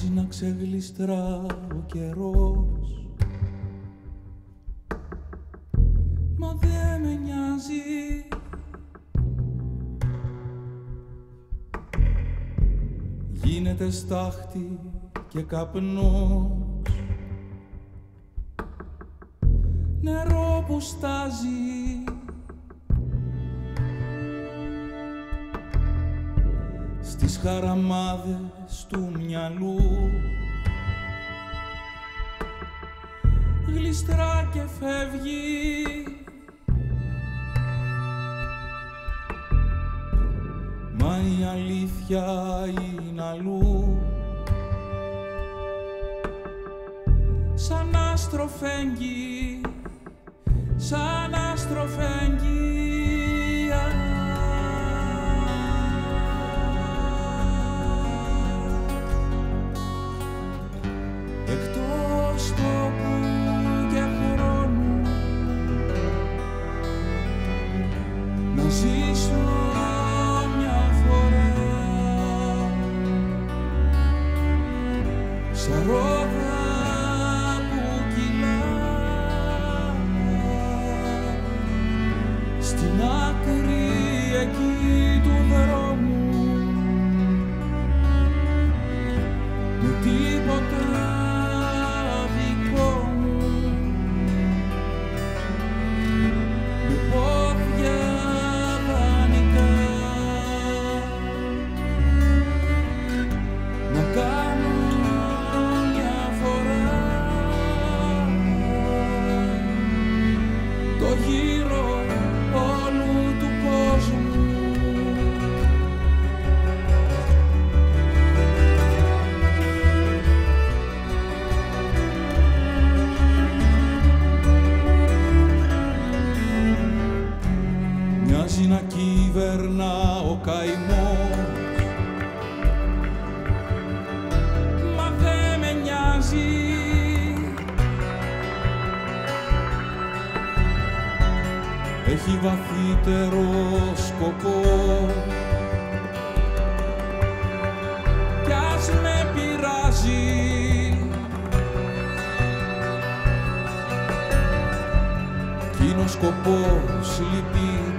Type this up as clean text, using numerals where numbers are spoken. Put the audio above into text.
χωρίς να ξεγλιστρά ο καιρός. Μα δεν με νοιάζει, γίνεται στάχτη και καπνός, νερό που στάζει στις χαραμάδες του μυαλού, γλιστρά και φεύγει μα η αλήθεια είναι αλλού, σαν άστρο φέγγει, σαν άστρο φέγγει. Εκτός τόπου και χρόνου να ζήσω μια φορά σε ρόδα που κυλά στην άκρη εκεί του δρόμου με τίποτα. Να κυβερνά ο καημός, μα δε με νοιάζει, έχει βαθύτερο σκοπό κι ας με πειράζει, κι είναι ο σκοπός λυπή.